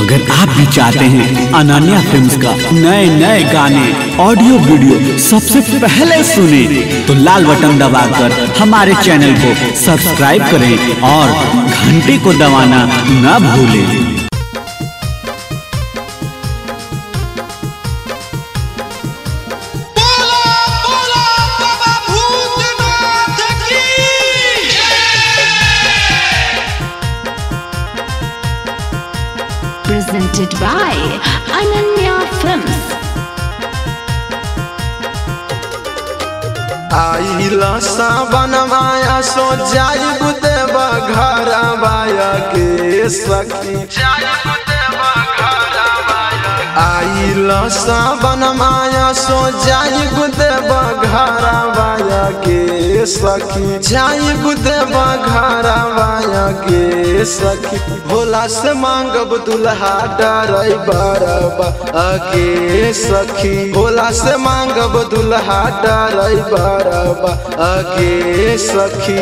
अगर आप भी चाहते हैं अनन्या फिल्म्स का नए नए गाने ऑडियो वीडियो सबसे पहले सुने तो लाल बटन दबाकर हमारे चैनल को सब्सक्राइब करें और घंटी को दबाना ना भूलें। Presented by Ananya Films. आइला सावनवाया सो जाइबू देवा घरवाया के सखी जाइबू देवा घरवाया। आइला सावनवाया सो जाइबू देवा घरवाया के सखी जाइबू देवा घरवाया के सखी। भोला से मांगब दुल्हा डराई बरबा आगे सखी। भोला से मांगब दुल्हा डराई बरबा आगे सखी।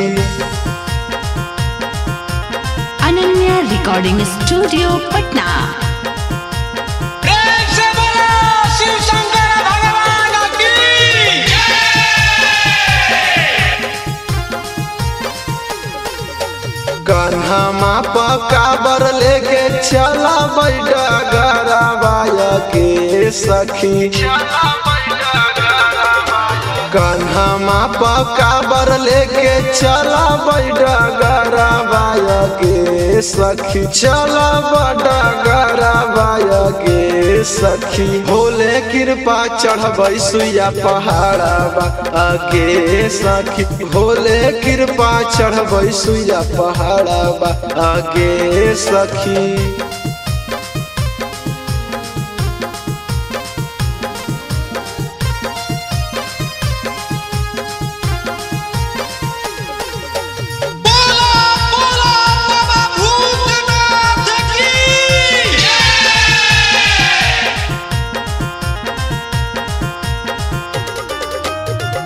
Ananya recording studio Patna. कान्हा माँ पकाबर लेके चला बैठा घरवाया के सखी। कान्हा माँ पकाबर लेके चला बैठा घरवाया के सखी। चला बैठा घरवाया के सखी। भोले कृपा चढ़बई सुइया पहाड़वा आगे सखी। भोले कृपा चढ़बई सुइया पहाड़वा आगे सखी।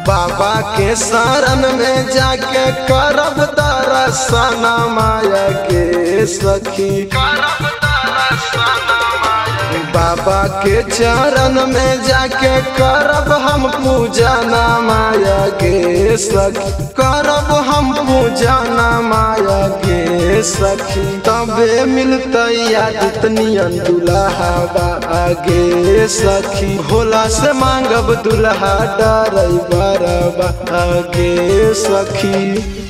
बाबा के शरण में जाके करब दर्शन माया के सखी। करब दर्शन बाबा के चरण में जाके करब हम पूजा ना माया के सखी। करब हम पूजा ना माया के सखी। तबे मिलता इतनियन दुल्हा आगे सखी। भोला से मांगब दुल्हा डराई बरबा आगे सखी।